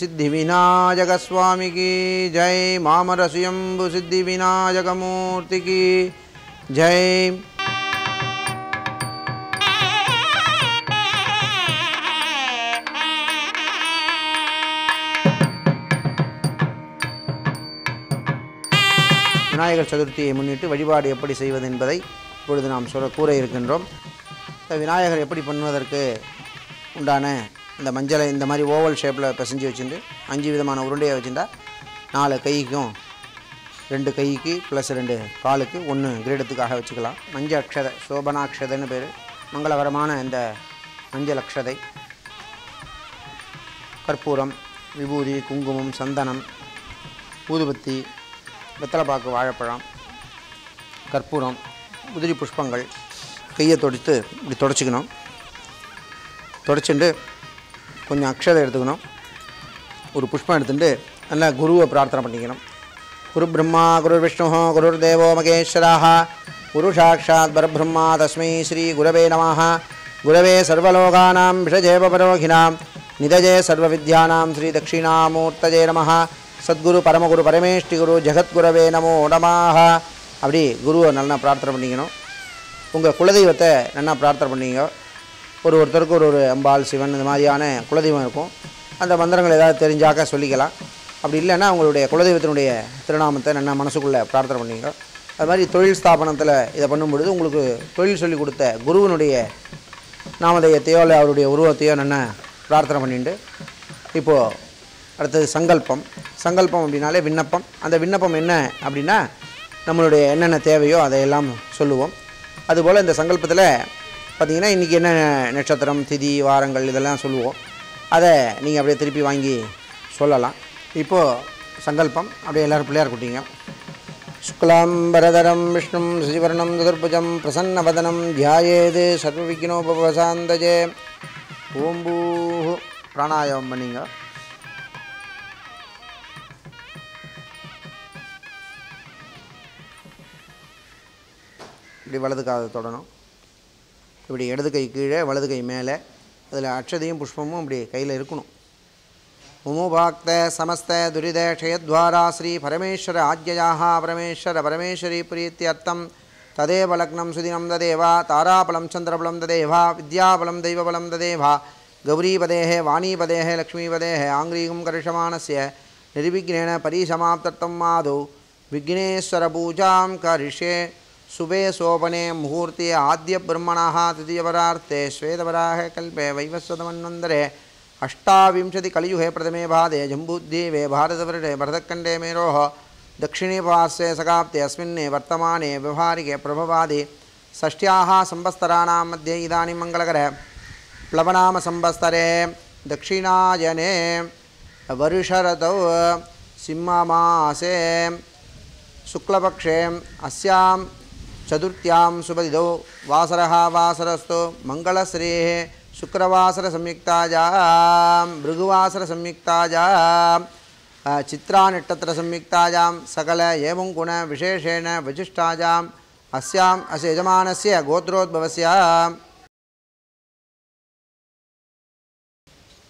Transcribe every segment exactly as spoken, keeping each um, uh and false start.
सिद्धिविनायक स्वामी की जय। मामरस्यम्भु सिद्धिविनायक मूर्ति की जय। விநாயகர் சதுர்த்தியை முன்னிட்டு வழிபாடு எப்படி செய்வது என்பதை இப்பொழுது நாம் சொல்ல கூற இருக்கின்றோம். விநாயகர் எப்படி பண்ணுவதற்கு உண்டான இந்த மஞ்சளை இந்த மாதிரி ஓவல் ஷேப்பில் பிசைஞ்சு வச்சுட்டு அஞ்சு விதமான உருண்டையாக வச்சுட்டா நாலு கைக்கும் ரெண்டு கைக்கு ப்ளஸ் ரெண்டு காலுக்கு ஒன்று கிரீடத்துக்காக வச்சுக்கலாம். மஞ்ச அக்ஷதை சோபனாக்ஷதைன்னு பேர். மங்களகரமான இந்த மஞ்சள் அக்ஷதை, கற்பூரம், விபூதி, குங்குமம், சந்தனம், ஊதுபத்தி, வெத்தலைப்பாக்கு, வாழைப்பழம், கற்பூரம், உதிரி புஷ்பங்கள் கையை தொடுத்து இப்படி தொடச்சிக்கணும். தொடச்சுட்டு கொஞ்சம் அக்ஷதை எடுத்துக்கணும். ஒரு புஷ்பம் எடுத்துட்டு நல்லா குருவை பிரார்த்தனை பண்ணிக்கணும். குரு பிரம்மா குரு விஷ்ணு குரு தேவோ மகேஸ்வராக குரு சாட்சாத் பரபிரம்மா தஸ்மை ஸ்ரீ குரவே நமஹ. குரவே சர்வலோகானாம் விஷஜேபரோகிணாம் நிதஜே சர்வவித்யானாம் ஸ்ரீ தட்சிணாமூர்த்தஜே நமஹ. சத்குரு பரமகுரு பரமேஷ்டி குரு ஜெகத்குரவே நமோ நமஹ. அப்படி குருவை நல்லா பிரார்த்தனை பண்ணிக்கணும். உங்கள் குலதெய்வத்தை நல்லா பிரார்த்தனை பண்ணிங்க. ஒரு ஒருத்தருக்கு ஒரு ஒரு அம்பாள், சிவன் இந்த மாதிரியான குலதெய்வம் இருக்கும். அந்த மந்திரங்கள் ஏதாவது தெரிஞ்சாக்க சொல்லிக்கலாம். அப்படி இல்லைன்னா அவங்களுடைய குலதெய்வத்தினுடைய திருநாமத்தை நல்லா மனசுக்குள்ளே பிரார்த்தனை பண்ணிங்க. அது மாதிரி தொழில் ஸ்தாபனத்தில் இதை பண்ணும்பொழுது உங்களுக்கு தொழில் சொல்லி கொடுத்த குருவினுடைய நாமதேயத்தையோ இல்லை அவருடைய உருவத்தையோ நல்லா பிரார்த்தனை பண்ணிட்டு இப்போது அடுத்தது சங்கல்பம். சங்கல்பம் அப்படின்னாலே விண்ணப்பம். அந்த விண்ணப்பம் என்ன அப்படின்னா நம்மளுடைய என்னென்ன தேவையோ அதையெல்லாம் சொல்லுவோம். அதுபோல் இந்த சங்கல்பத்தில் பார்த்திங்கன்னா இன்றைக்கி என்ன நட்சத்திரம், திதி, வாரங்கள் இதெல்லாம் சொல்லுவோம். அதை நீங்கள் அப்படியே திருப்பி வாங்கி சொல்லலாம். இப்போது சங்கல்பம் அப்படியே எல்லோரும் பிள்ளையார் குட்டிங்க. சுக்லாம் பரதரம் விஷ்ணும் ஸ்ரீவர்ணம் சதுர்புஜம் பிரசன்ன வதனம் தியாயேது சர்வவிக்னோபவசாந்தஜே. ஓம்பூ பிராணாயாமம் பண்ணிங்க. இப்படி வலது காதை தொடணும். இப்படி இடது கை கீழே வலது கை மேலே. அதில் அக்ஷதையும் புஷ்பமும் இப்படி கையில் இருக்கணும். முமுபாக்த சமஸ்த துரித க்ஷயத்வாரா ஸ்ரீ பரமேஸ்வர ஆஜ்யயாக பரமேஸ்வர பரமேஸ்வரி பிரீத்தி அர்த்தம் ததேவ லக்னம் சுதினம் ததேவா தாராபலம் சந்திரபலம் ததேவா வித்யாபலம் தெய்வபலம் ததேவா கௌரீபதேஹே வாணிபதேஹே லக்ஷ்மீபதேஹே ஆங்கிரீகம் கரிஷமானஸ்ய நிர்விக்னேன பரிசமாப்தர்த்தம் மாதோ விக்னேஸ்வர பூஜாம் கரிஷே. சுபே சோபனே முகூர்த்தி ஆத்ய பிரம்மணாக திதியபரார்த்தே ஸ்வேதபராக கல்பே வைவஸ்வதமன்வந்தரே அஷ்டாவிம்சதி கலியுகே பிரதமே பாதே ஜம்பூத்வீபே பாரதவருடே பரதக்கண்டே மேரோஹ தட்சிணே பாஸ்யே சகாப்தே அஸ்மின்னே வர்த்தமானே விவஹாரிகே பிரபவாதி ஷஷ்ட்யாஹ சம்பஸ்தராணாம் மத்யே இதானிம் மங்களகர ப்ளவநாம சம்பஸ்தரே தட்சிணாயனே வருஷரதௌ சிம்மமாசே சுக்லபக்ஷே அஸ்யாம் चतुर्थ्यां सुबदिदौ वासरः वासरस्तु मंगलश्रेः शुक्रवासर संयुक्तायां भृगुवासर संयुक्तायां चित्रा नक्षत्र संयुक्तायां सकल एवं गुण विशेषेण वजिष्ठायां अस्याम् अस्य यजमानस्य गोत्रोद्भवस्य.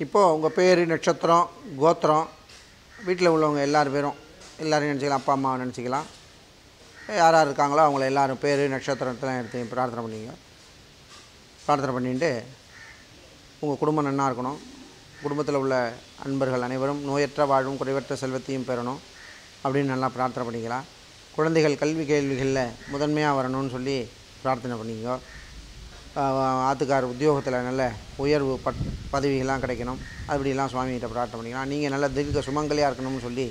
இப்போ உங்கள் பேர், நட்சத்திரம், கோத்திரம், வீட்டில் உள்ளவங்க எல்லார் பேரும் எல்லாரும் நினச்சிக்கலாம். அப்பா அம்மாவை நினச்சிக்கலாம். யார் யார் இருக்காங்களோ அவங்கள எல்லோரும் பேர் நட்சத்திரத்தெலாம் எடுத்து பிரார்த்தனை பண்ணிங்க. பிரார்த்தனை பண்ணிட்டு உங்கள் குடும்பம் நன்னா இருக்கணும். குடும்பத்தில் உள்ள அன்பர்கள் அனைவரும் நோயற்ற வாழும் குறைவற்ற செல்வத்தையும் பெறணும் அப்படின்னு நல்லா பிரார்த்தனை பண்ணிக்கலாம். குழந்தைகள் கல்வி கேள்விகளில் முதன்மையாக வரணும்னு சொல்லி பிரார்த்தனை பண்ணிங்க. ஆத்துக்கார் உத்தியோகத்தில் நல்ல உயர்வு பட் பதவிகள்லாம் கிடைக்கணும். அப்படிலாம் சுவாமிகிட்ட பிரார்த்தனை பண்ணிக்கலாம். நீங்கள் நல்லா தீர்க்க சுமங்கலியாக இருக்கணும்னு சொல்லி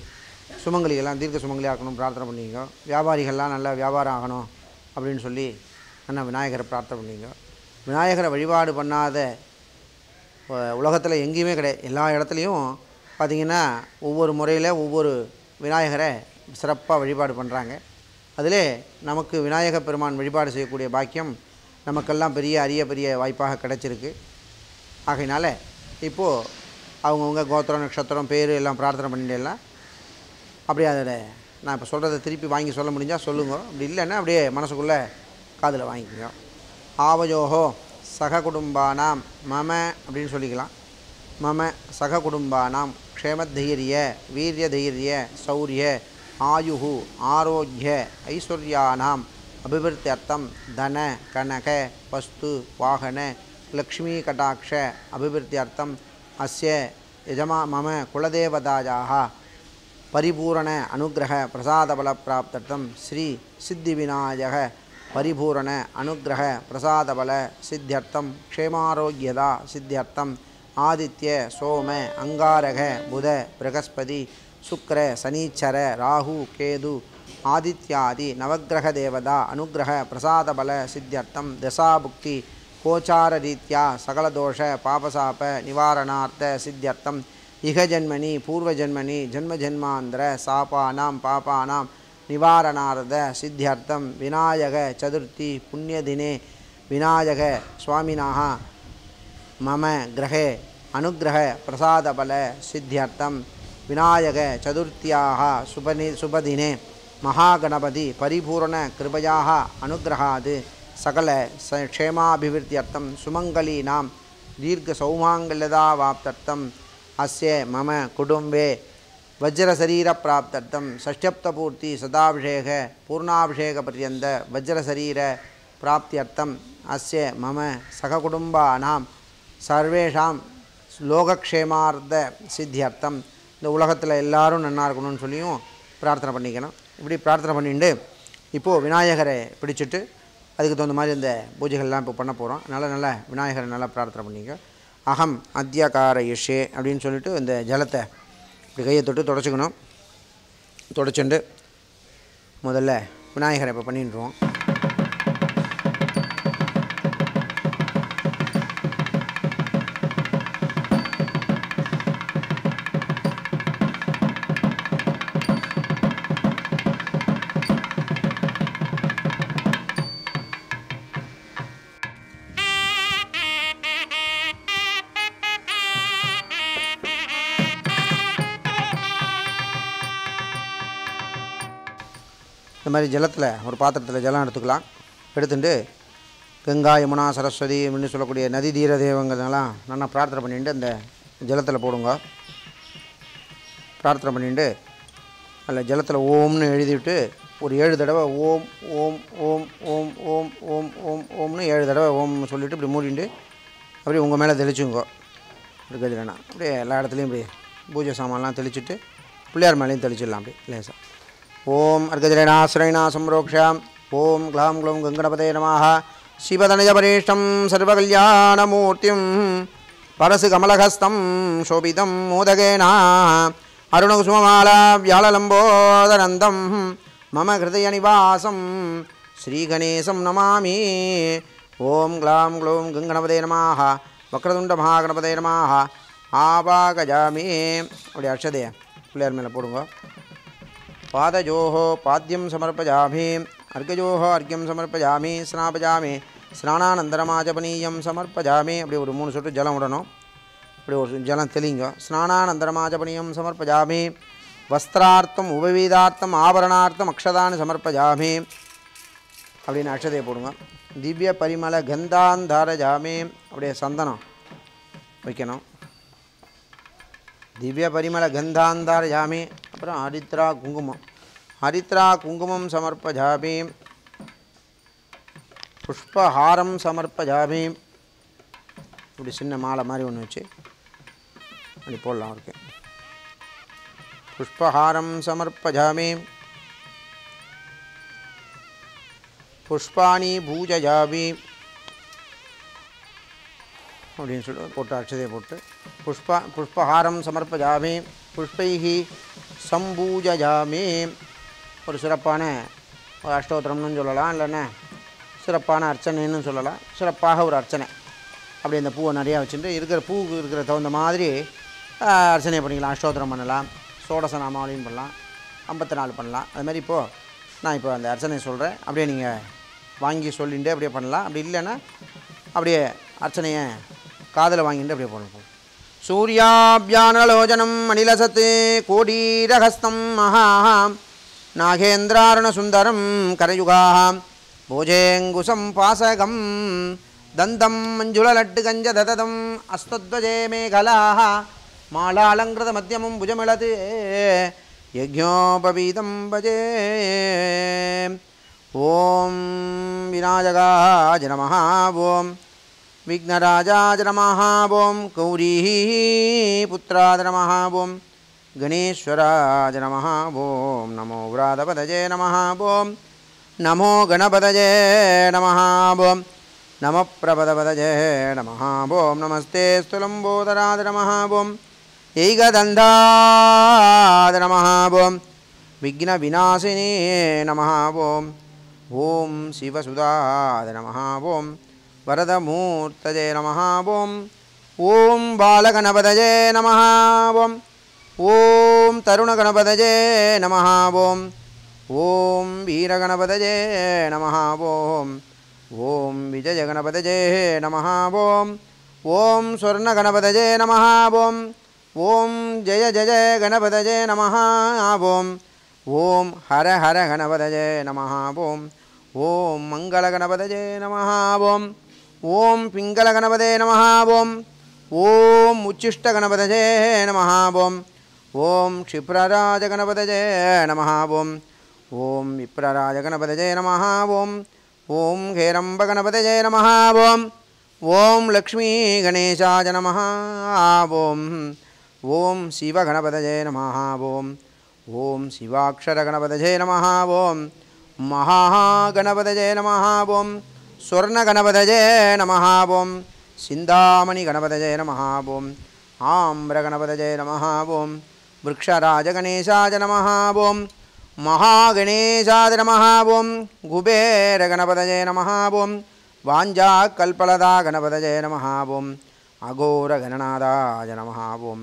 சுமங்கலிகள்லாம் தீர்க்க சுமங்கலியாக இருக்கணும் பிரார்த்தனை பண்ணிங்க. வியாபாரிகள்லாம் நல்லா வியாபாரம் ஆகணும் அப்படின்னு சொல்லி அண்ணா விநாயகரை பிரார்த்தனை பண்ணிங்க. விநாயகரை வழிபாடு பண்ணாத உலகத்தில் எங்கேயுமே கிடையாது. எல்லா இடத்துலையும் பார்த்திங்கன்னா ஒவ்வொரு முறையில் ஒவ்வொரு விநாயகரை சிறப்பாக வழிபாடு பண்ணுறாங்க. அதிலே நமக்கு விநாயகர் பெருமான் வழிபாடு செய்யக்கூடிய பாக்கியம் நமக்கெல்லாம் பெரிய அரிய பெரிய வாய்ப்பாக கிடச்சிருக்கு. ஆகையினால் இப்போது அவங்கவுங்க கோத்திரம், நட்சத்திரம், பேர் எல்லாம் பிரார்த்தனை பண்ணிட்டு எல்லாம் அப்படியே அதை நான் இப்போ சொல்கிறத திருப்பி வாங்கி சொல்ல முடிஞ்சால் சொல்லுங்க. அப்படி இல்லைன்னா அப்படியே மனசுக்குள்ளே காதில் வாங்கிக்கோங்க. ஆவயோஹோ சக குடும்பானாம் மம அப்படின்னு சொல்லிக்கலாம். मम सहकुटुम्बानां क्षेमधैर्य वीर्यधैर्य शौर्य आयुः आरोग्य ऐश्वर्याणां अभिवृद्ध्यर्थं धन कनक वस्तु वाहन लक्ष्मीकटाक्ष अभिवृद्ध्यर्थं अस्य यजमा मम कुलदेवतायाः परिपूर्ण अनुग्रह प्रसादबलप्राप्त्यर्थं श्री सिद्धिविनायक परिपूर्ण अनुग्रह प्रसादबल सिद्ध्यर्थं क्षेमारोग्यदा सिद्ध्यर्थं आदित्य सोम अंगारक बुध बृहस्पति शुक्र शनिचर राहु केतु आदित्यादि नवग्रह देवता अनुग्रह प्रसादबल सिद्ध्यर्थं दशाभुक्ति गोचार रीत्या सकल दोष पापशाप निवारणार्थ सिद्ध्यर्थं इह जन्मनि पूर्वजन्मनि जन्मजन्मांतर शापानां पापानां निवारणार्थ सिद्ध्यर्थं विनायक चतुर्थी पुण्यदिने विनायक स्वामिनः मम ग्रहे अनुग्रह प्रसादबल सिद्ध्यर्थं विनायक चतुर्थ्याः शुभनि शुभदिने महागणपति परिपूर्ण कृपयाः अनुग्रहात् सकल क्षेमाभिवृद्ध्यर्थं सुमंगलीनां दीर्घ सौमांगल्यदा वाप्त्यर्थं अस्य मम कुटुंबे वज्रशरीर प्राप्त्यर्थं षष्ठ्यप्तपूर्ति सदाभिषेक पूर्णाभिषेक पर्यन्त वज्रशरीर प्राप्त्यर्थं अस्य मम सहकुटुंबानां सर्वेषां लोकक्षेमार्थ सिद्ध्यर्थं இந்த உலகத்தில் எல்லாரும் நல்லா இருக்கணும்னு சொல்லியும் பிரார்த்தனை பண்ணிக்கணும். இப்படி பிரார்த்தனை பண்ணிட்டு இப்போது விநாயகரை பிடிச்சிட்டு அதுக்கு தகுந்த மாதிரி இந்த பூஜைகள்லாம் இப்போ பண்ண போகிறோம். அதனால் நல்லா விநாயகரை நல்லா பிரார்த்தனை பண்ணிக்க. அகம் அத்தியகாரயுஷே அப்படின்னு சொல்லிட்டு இந்த ஜலத்தை இப்படி கையை தொட்டு தொடச்சிக்கணும். தொடச்சுண்டு முதல்ல விநாயகரை இப்போ பண்ணிடுவோம். இந்த மாதிரி ஜலத்தில் ஒரு பாத்திரத்தில் ஜலம் எடுத்துக்கலாம். எடுத்துட்டு கங்கா யமுனா சரஸ்வதி அப்படின்னு சொல்லக்கூடிய நதி தீர தெய்வங்கள்லாம் நல்லா பிரார்த்தனை பண்ணிட்டு அந்த ஜலத்தில் போடுங்க. பிரார்த்தனை பண்ணிட்டு அதில் ஜலத்தில் ஓம்னு எழுதிவிட்டு ஒரு ஏழு தடவை ஓம் ஓம் ஓம் ஓம் ஓம் ஓம் ஓம் ஓம்னு ஏழு தடவை ஓம்னு சொல்லிவிட்டு இப்படி மூடிட்டு அப்படியே உங்கள் மேலே தெளிச்சுங்க. இருக்கிறது வேணாம் அப்படியே எல்லா இடத்துலையும் இப்படி பூஜை சாமான்லாம் தெளிச்சுட்டு பிள்ளையார் மேலேயும் தெளிச்சிடலாம். அப்படி லேசாக ओम अर्गजरेनाश्रयणा संरोक्षां ओं ग्लां ग्लौं गंगणपते नमः शिवतनयपरेष्टं सर्वकल्याणमूर्तिं परसुकमलहस्तं शोभितं मोदकेन अरुणकुसुममालाव्याललम्बोदरन्दं मम हृदयनिवासं श्रीगणेशं नमामि. ओं ग्लां ग्लौं गंगणपते नमः वक्रतुण्डमहागणपते नमः आवागजामि. அப்படியே அர்ச்சதையை பிள்ளையார் மேலே போடுங்க. पादजोः पाद्यं समर्पयामि अर्घजोः अर्घ्यं समर्पयामि स्नापयामि स्नानानन्दरमाजपनीयं समर्पयामि. அப்படியே ஒரு மூணு சொட்டு ஜலம் விடணும். அப்படியே ஒரு ஜலம் தெளிங்க. ஸ்நானானந்தரமாஜபனீயம் समर्पयामि வஸ்திரார்த்தம் உபவீதார்த்தம் ஆபரணார்த்தம் அக்ஷதானி समर्पयामि. அப்படின்னு அக்ஷதையை போடுங்க. திவ்ய பரிமள கந்தாந்தாரஜாமி. அப்படியே சந்தனம் வைக்கணும். திவ்ய பரிமள கந்தாந்தாரஜாமி. அப்புறம் ஹரித்ரா குங்குமம் ஹரித்ரா குங்குமம் சமர்ப்பஜாமி புஷ்பஹாரம் சமர்ப்பஜாமி. இப்படி சின்ன மாலை மாதிரி ஒன்று வச்சு அப்படி போடலாம். இருக்கு புஷ்பஹாரம் சமர்ப்பஜாமி புஷ்பாணி பூஜயாமி அப்படின்னு சொல்லிட்டு போட்டு அச்சதையை போட்டு புஷ்ப புஷ்பஹாரம் சமர்ப்பஜாமி புஷ்பைஹி சம்பூஜயாமி. ஒரு சிறப்பான அஷ்டோத்திரம்னு சொல்லலாம், இல்லைன்னா சிறப்பான அர்ச்சனைன்னு சொல்லலாம். சிறப்பாக ஒரு அர்ச்சனை அப்படி இந்த பூவை நிறையா வச்சுட்டு இருக்கிற பூவுக்கு இருக்கிற தகுந்த மாதிரி அர்ச்சனை பண்ணிக்கலாம். அஷ்டோத்திரம் பண்ணலாம், சோடசநாமாவளியும் பண்ணலாம், ஐம்பத்தி நாலு பண்ணலாம். அதுமாதிரி இப்போது நான் இப்போ அந்த அர்ச்சனை சொல்கிறேன், அப்படியே நீங்கள் வாங்கி சொல்லிட்டு அப்படியே பண்ணலாம். அப்படி இல்லைன்னா அப்படியே அர்ச்சனையை காதில் வாங்கிட்டு அப்படியே பண்ணலாம். सूर्याभ्यानलोचनं मणिलसत् कोडीरहस्तं महां नागेन्द्रारुणसुन्दरं करयुगां भुजेऽङ्गुशं पासगं दंतं मंजुलड्डुगंज दददं अस्तुध्वजे मेघलाः मालालंकृत मध्यमं भुजमिळते यज्ञोपवीतं भजे। ओं विनायकाय नमः। ओं विघ्नराजाय नमः। ओं गौरीः पुत्राय नमः। ओं गणेश्वराय नमः। ओं नमो व्रातपदये नमः। ओं नमो गणपतये नमः। ओं नम प्रपदपदये नमः। ओं नमस्ते स्तुलम्बोदराय नमः। ओं ऐकदन्ताय नमः। ओं विघ्न विनाशिने नमः। ओं ओं शिवसुदाय नमः। ओं वरदमूर्तये नमः। ओं ओं बालगणपतये नमः। ओं ओं तरुणगणपतये नमः। ओं ओं वीरगणपतये नमः। ओं ओं विजयगणपतये नमः। ओं ओं स्वर्णगणपतये नमः। ओं ओं जय जय गणपतये नमः। ओं ओं हर हर गणपतये नमः। ओं ओं मंगलगणपतये नमः। ओं ओं पिंगलगणपतये नमः। ओं ओं उच्छिष्टगणपतये नमः। ओं ओं क्षिप्रराजगणपतये नमः। ओं ओं विप्रराजगणपतये नमः। ओं ओं हेरम्बगणपतये नमः। ओं ओं लक्ष्मीगणेशाय नमः। ओं ओं शिवगणपतये नमः। ओं ओं शिवाक्षरगणपतये नमः। ओं महागणपतये नमः। ओं स्वर्णगणपतये नमः। ओं सिन्धामणिगणपतये नमः। ओं आम्रगणपतये नमः। ओं वृक्षराजगणेशाय नमः। ओं महागणेशाय नमः। ओं कुबेरगणपतये नमः। ओं वाञ्छाकल्पलतागणपतये नमः। ओं अघोरगणनादाय नमः। ओं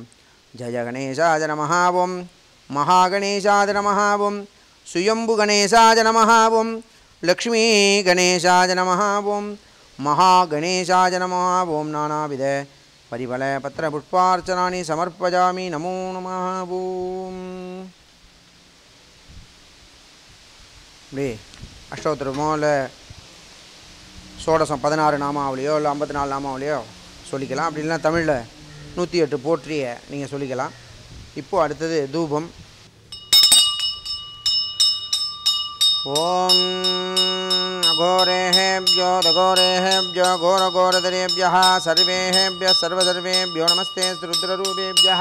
जयगणेशाय नमः। ओं महागणेशाय नमः। ओं सुयम्बुगणेशाय नमः। ओं लक्ष्मीगणेशाय नमः। ओं महागणेशाय नमः। ओं नानाविधे परिमलपत्रपुष्पार्चनानि समर्पयामि। नमो नमः। ओं இப்படி அஷ்டோத்திரமோ இல்லை சோடசம் பதினாறு நாமாவளியோ இல்லை ஐம்பத்தி நாலு நாமாவளியோ சொல்லிக்கலாம். அப்படி இல்லைன்னா தமிழில் நூற்றி எட்டு போற்றியை நீங்கள் சொல்லிக்கலாம். இப்போது அடுத்தது தூபம். ஓம் அகோரேஹேப்யோ தகோரேஹேப்யோ கோர கோரதரேப்யா சர்வேஹேப்ய சர்வசர்வேப்யோ நமஸ்தே ருத்ரரூபேப்யா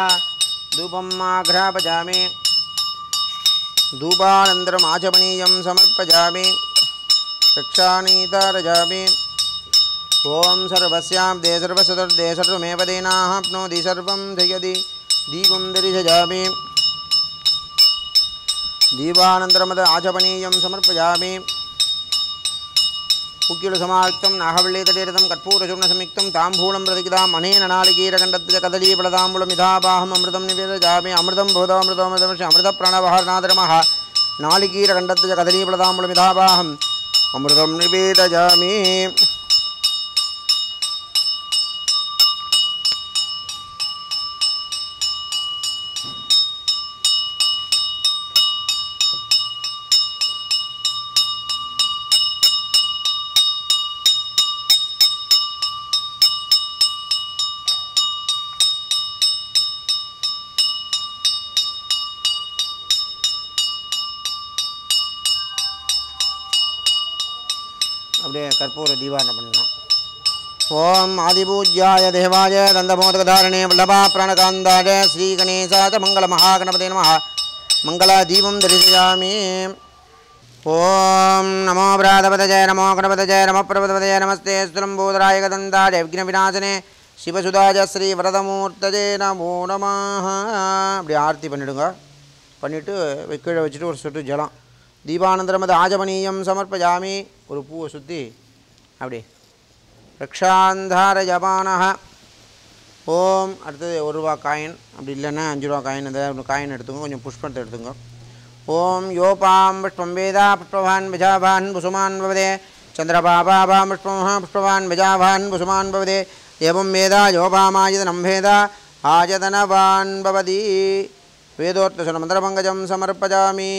தூபம் ஆக்ராபஜாமி धूपानन्तरम् आचमनीयं समर्पयामि। रक्षानीतारजामि। ओं सर्वस्यां दे सर्वसुदर्दे सर्वमेव दीनाप्नोति सर्वं जयति दीपं दर्शयामि। दीपानन्तरमद आचमनीयं समर्पयामि। पुक्किलसमायुक्तं नागवल्लीतटीरथं कर्पूरचूर्णसंयुक्तं ताम्बूलं प्रतिदाम् अनेन नालिकीरखण्डस्य कदलीफलताम्बूलमिधावाहम् अमृतं निवेदयामि। अमृतं भवतामृतमृतमर्षि अमृतप्राणवाहारनादरमः नालिकीरखण्डस्य कदलीफलताम्बूलमिधावाहम् अमृतं निवेदयामि। அப்படியே கற்பூர தீபாரணம் பண்ணலாம். ஓம் ஆதிபூஜ்யாய தேவாய தந்தமோதகதாரணே வல்லபா பிராணகாந்தாய ஸ்ரீ கணேசாய மங்கள மகாகணபதே நம மங்கள தீபம் தரிசியாமி. ஓம் நமோ பிராதபதஜய நமோ கணபதஜய நம பிரபதபதஜய நமஸ்தே ஸ்துலம்போதராய கதந்தாய விக்ன விநாசனே சிவசுதாய ஸ்ரீ வரதமூர்த்தஜே நமோ நமஹ. அப்படி ஆர்த்தி பண்ணிவிடுங்க. பண்ணிவிட்டு கீழே வச்சுட்டு ஒரு சொட்டு ஜலம். दीपानंदरम आजमनीयं समर्पयामि. और पूव सुत्ति अब रक्षांधार जपानः. ओम अर्थात ஒரு ரூபா காயின் அப்படி இல்லைன்னா அஞ்சு ரூபா காயின் ஏதாவது ஒரு காயின் எடுத்துங்க. கொஞ்சம் புஷ்பத்தை எடுத்துங்க. ஓம் யோபாம் புஷ்பம் வேதா புஷ்பவான் விஜாபான் புசுமான் பவதே சந்திரபாபாபாம் புஷ்பம் புஷ்பவான் விஜாபான் புசுமான் பவதே ஏவம் வேதா யோபாமாயதனம் வேதா ஆயதனவான் பவதி वेदोत्तसन मंत्रपंगजम समर्पयामि.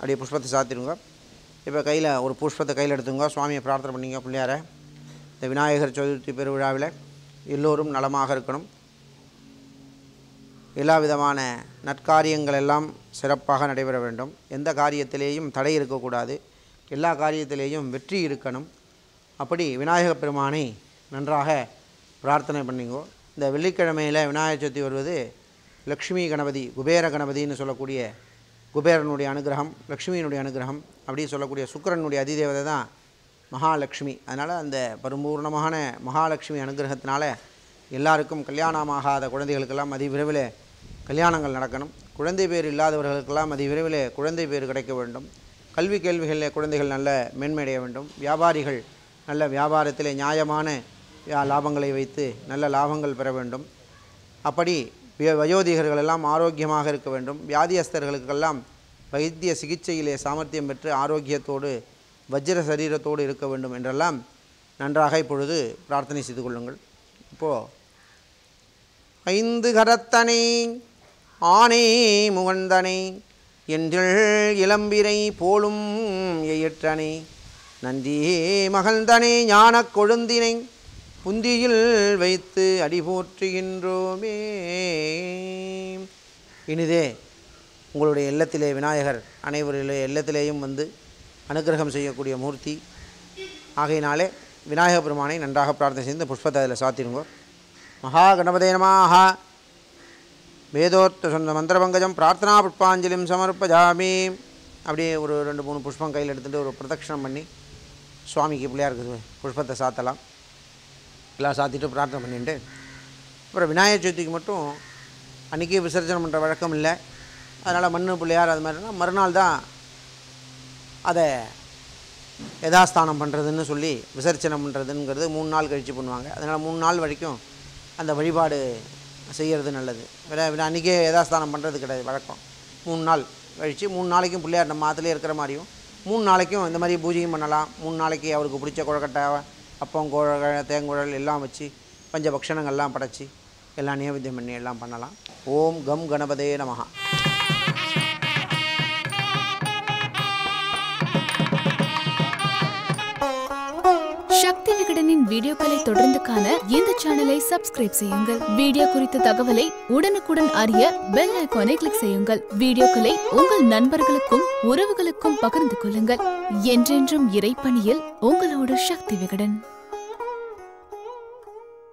அப்படியே புஷ்பத்தை சாத்திடுங்க. இப்போ கையில் ஒரு புஷ்பத்தை கையில் எடுத்துங்க. சுவாமியை பிரார்த்தனை பண்ணிங்க. பிள்ளையார இந்த விநாயகர் சதுர்த்தி பெருவிழாவில் எல்லோரும் நலமாக இருக்கணும். எல்லா விதமான நற்காரியங்கள் எல்லாம் சிறப்பாக நடைபெற வேண்டும். எந்த காரியத்திலேயும் தடை இருக்கக்கூடாது. எல்லா காரியத்திலேயும் வெற்றி இருக்கணும். அப்படி விநாயகப் பெருமானை நன்றாக பிரார்த்தனை பண்ணிங்கோ. இந்த வெள்ளிக்கிழமையில் விநாயகர் சதுர்த்தி வருவது லக்ஷ்மி கணபதி குபேர கணபதினு சொல்லக்கூடிய குபேரனுடைய அனுகிரகம், லக்ஷ்மியினுடைய அனுகிரகம், அப்படி சொல்லக்கூடிய சுக்கிரனுடைய அதிதேவதை தான் மகாலட்சுமி. அதனால் அந்த பரிபூர்ணமான மகாலட்சுமி அனுகிரகத்தினால எல்லாருக்கும் கல்யாணமாகாத குழந்தைகளுக்கெல்லாம் அதிவிரைவில் கல்யாணங்கள் நடக்கணும். குழந்தை பேர் இல்லாதவர்களுக்கெல்லாம் அதிவிரைவில் குழந்தை பேர் கிடைக்க வேண்டும். கல்வி கேள்விகளில் குழந்தைகள் நல்ல மேன்மையடைய வேண்டும். வியாபாரிகள் நல்ல வியாபாரத்தில் நியாயமான லாபங்களை வைத்து நல்ல லாபங்கள் பெற வேண்டும். அப்படி வயோதிகர்களெல்லாம் ஆரோக்கியமாக இருக்க வேண்டும். வியாதியஸ்தர்களுக்கெல்லாம் வைத்திய சிகிச்சையிலே சாமர்த்தியம் பெற்று ஆரோக்கியத்தோடு வஜ்ர சரீரத்தோடு இருக்க வேண்டும் என்றெல்லாம் நன்றாக இப்பொழுது பிரார்த்தனை செய்து கொள்ளுங்கள். இப்போது ஐந்து கரத்தனை ஆனை முகந்தனை என்றள் இளம்பிரை போலும் எயிற்றனை நந்தியே மகந்தனை ஞான கொழுந்தினை புந்தியில் வைத்து அடிபோற்றுகின்றோமே. இனிதே உங்களுடைய இல்லத்திலே விநாயகர் அனைவருடைய இல்லத்திலேயும் வந்து அனுகிரகம் செய்யக்கூடிய மூர்த்தி. ஆகையினாலே விநாயக பெருமானை நன்றாக பிரார்த்தனை செய்து இந்த புஷ்பத்தை அதில் சாத்திடுங்கோ. மகா கணபதே நமஹ. வேதோர்த்த சொந்த மந்திரபங்கஜம் பிரார்த்தனா புஷ்பாஞ்சலிம் சமர்ப்பஜாமி. அப்படியே ஒரு ரெண்டு மூணு புஷ்பம் கையில் எடுத்துகிட்டு ஒரு பிரதட்சணம் பண்ணி சுவாமிக்கு பிள்ளையாருக்கு புஷ்பத்தை சாத்தலாம். எல்லாம் சாத்திட்டு பிரார்த்தனை பண்ணிட்டு அப்புறம் விநாயகர் சதுர்த்திக்கு மட்டும் அன்றைக்கி விசர்ஜனம் பண்ணுற வழக்கம் இல்லை. அதனால் மண்ணு பிள்ளையார் அது மாதிரினா மறுநாள் தான் அதை யதாஸ்தானம் பண்ணுறதுன்னு சொல்லி விசர்ஜனம் பண்ணுறதுங்கிறது மூணு நாள் கழித்து பண்ணுவாங்க. அதனால் மூணு நாள் வரைக்கும் அந்த வழிபாடு செய்கிறது நல்லது. வேறு வேறு அன்றைக்கே யதாஸ்தானம் பண்ணுறது கிடையாது வழக்கம். மூணு நாள் கழித்து மூணு நாளைக்கும் பிள்ளையார் நம்ம ஆற்றுலேயே இருக்கிற மாதிரியும் மூணு நாளைக்கும் இந்த மாதிரி பூஜையும் பண்ணலாம். மூணு நாளைக்கு அவருக்கு பிடிச்ச குழக்கட்டை அப்பம் குழக தேங்குழல் எல்லாம் வச்சு பஞ்ச பக்ஷணங்கள்லாம் படைச்சி எல்லாம் நைவேத்தியம் பண்ணி எல்லாம் பண்ணலாம். ஓம் கம் கணபதே நமஹ. சக்தி விகடனின் வீடியோக்களை தொடர்ந்து காண இந்த சேனலை சப்ஸ்கிரைப் செய்யுங்கள். வீடியோ குறித்த தகவலை உடனுக்குடன் அறிய பெல் ஐகானை கிளிக் செய்யுங்கள். வீடியோக்களை உங்கள் நண்பர்களுக்கும் உறவுகளுக்கும் பகிர்ந்து கொள்ளுங்கள். என்றென்றும் இறைப்பணியில் உங்களோட சக்தி விகடன்.